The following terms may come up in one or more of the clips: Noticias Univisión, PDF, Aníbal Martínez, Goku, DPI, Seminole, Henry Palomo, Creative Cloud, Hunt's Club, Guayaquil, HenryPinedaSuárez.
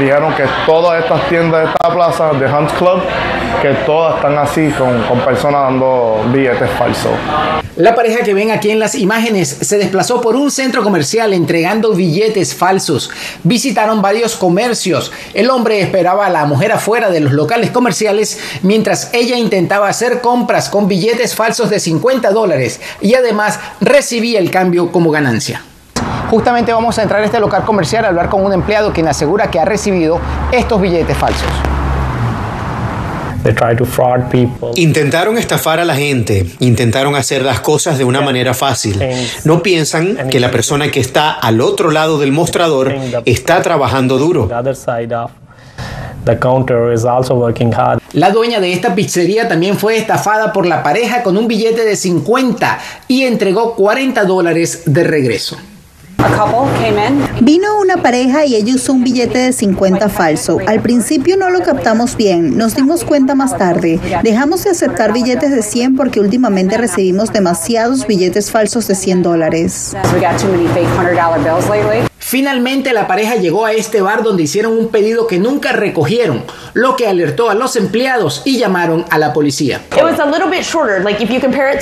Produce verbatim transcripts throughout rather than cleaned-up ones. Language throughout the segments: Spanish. dijeron que todas estas tiendas de esta plaza, de Hunt's Club, que todas están así con, con personas dando billetes falsos. La pareja que ven aquí en las imágenes se desplazó por un centro comercial entregando billetes falsos. Visitaron varios comercios. El hombre esperaba a la mujer afuera de los locales comerciales mientras ella intentaba hacer compras con billetes falsos de cincuenta dólares y además recibía el cambio como ganancia. Justamente vamos a entrar a este local comercial a hablar con un empleado quien asegura que ha recibido estos billetes falsos. Intentaron estafar a la gente, intentaron hacer las cosas de una manera fácil. No piensan que la persona que está al otro lado del mostrador está trabajando duro. La dueña de esta pizzería también fue estafada por la pareja con un billete de cincuenta y entregó cuarenta dólares de regreso. Vino una pareja y ella usó un billete de cincuenta falso. Al principio no lo captamos bien, nos dimos cuenta más tarde. Dejamos de aceptar billetes de cien porque últimamente recibimos demasiados billetes falsos de cien dólares. Finalmente la pareja llegó a este bar donde hicieron un pedido que nunca recogieron, lo que alertó a los empleados y llamaron a la policía.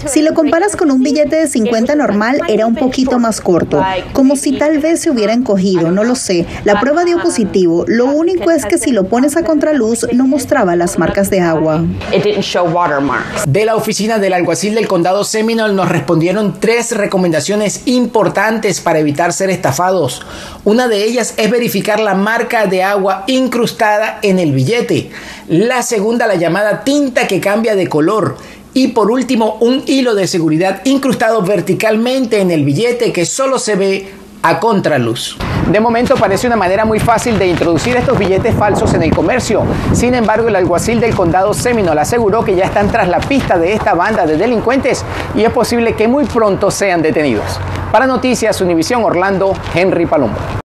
Si lo comparas con un billete de cincuenta normal, era un poquito más corto, como si tal vez se hubieran cogido, no lo sé. La prueba dio positivo, lo único es que si lo pones a contraluz no mostraba las marcas de agua. De la oficina del alguacil del condado Seminole nos respondieron tres recomendaciones importantes para evitar ser estafados. Una de ellas es verificar la marca de agua incrustada en el billete. La segunda, la llamada tinta que cambia de color. Y por último, un hilo de seguridad incrustado verticalmente en el billete que solo se ve a contraluz. De momento parece una manera muy fácil de introducir estos billetes falsos en el comercio. Sin embargo, el alguacil del condado Seminole aseguró que ya están tras la pista de esta banda de delincuentes y es posible que muy pronto sean detenidos. Para Noticias Univisión Orlando, Henry Palomo.